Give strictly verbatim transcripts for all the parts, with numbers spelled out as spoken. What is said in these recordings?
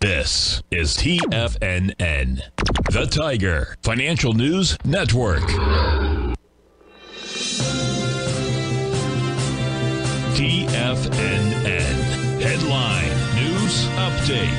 This is T F N N, the Tiger Financial News Network. T F N N Headline News Update.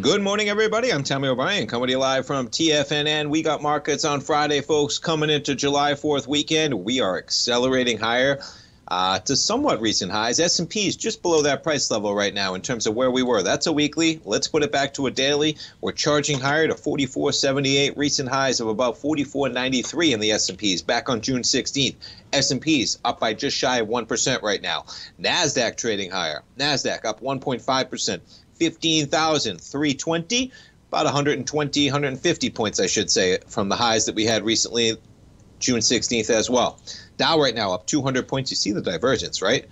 Good morning, everybody. I'm Tommy O'Brien, coming to you live from T F N N. We got markets on Friday, folks. Coming into July fourth weekend, we are accelerating higher. Uh, to somewhat recent highs. S and P is just below that price level right now in terms of where we were. That's a weekly. Let's put it back to a daily. We're charging higher to forty-four seventy-eight. Recent highs of about forty-four ninety-three in the S and P's back on June sixteenth. S and P's up by just shy of one percent right now. NASDAQ trading higher. NASDAQ up one point five percent. fifteen thousand three hundred twenty. About one hundred twenty, one hundred fifty points, I should say, from the highs that we had recently June sixteenth as well. Dow right now up two hundred points. You see the divergence, right?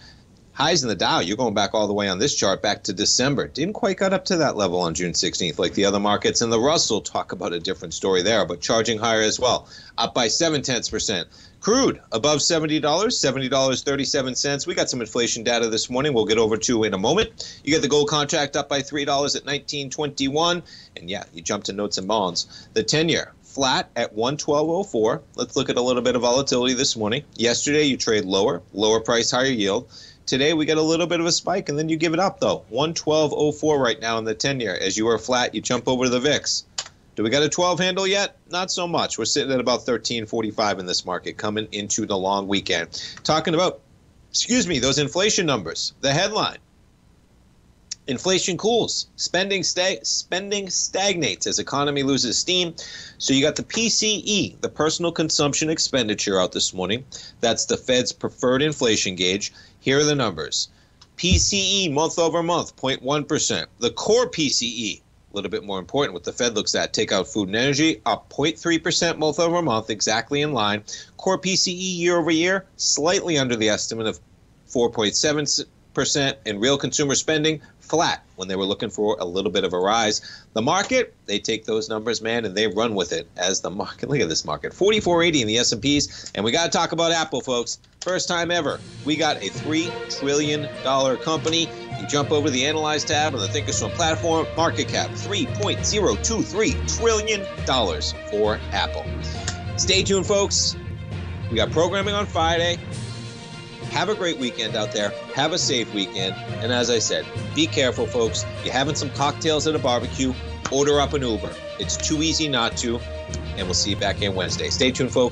Highs in the Dow, you're going back all the way on this chart, back to December. Didn't quite got up to that level on June sixteenth like the other markets. And the Russell, talk about a different story there, but charging higher as well, up by seven tenths percent. Crude above seventy dollars, seventy dollars and thirty-seven cents. We got some inflation data this morning we'll get over to in a moment. You get the gold contract up by three dollars at nineteen twenty-one. And, yeah, you jump to notes and bonds. The ten-year. Flat at one twelve oh four. Let's look at a little bit of volatility this morning. Yesterday, you trade lower, lower price, higher yield. Today, we get a little bit of a spike, and then you give it up, though. one twelve oh four right now in the ten-year. As you are flat, you jump over to the V I X. Do we got a twelve handle yet? Not so much. We're sitting at about thirteen forty-five in this market coming into the long weekend. Talking about, excuse me, those inflation numbers, the headline. Inflation cools, spending stag spending stagnates as economy loses steam. So you got the P C E, the personal consumption expenditure, out this morning. That's the Fed's preferred inflation gauge. Here are the numbers. P C E month over month, zero point one percent. The core P C E, a little bit more important, what the Fed looks at. Take out food and energy, up zero point three percent month over month, exactly in line. Core P C E year over year, slightly under the estimate of four point seven percent, and real consumer spending flat when they were looking for a little bit of a rise. The market, they take those numbers, man, and they run with it as the market. Look at this market, forty-four eighty in the S and P's. And we got to talk about Apple, folks. First time ever, we got a three trillion dollars company. You jump over the Analyze tab on the Thinkorswim platform, market cap three point oh two three trillion dollars for Apple. Stay tuned, folks. We got programming on Friday. Have a great weekend out there. Have a safe weekend. And as I said, be careful, folks. You're having some cocktails at a barbecue, order up an Uber. It's too easy not to. And we'll see you back in Wednesday. Stay tuned, folks.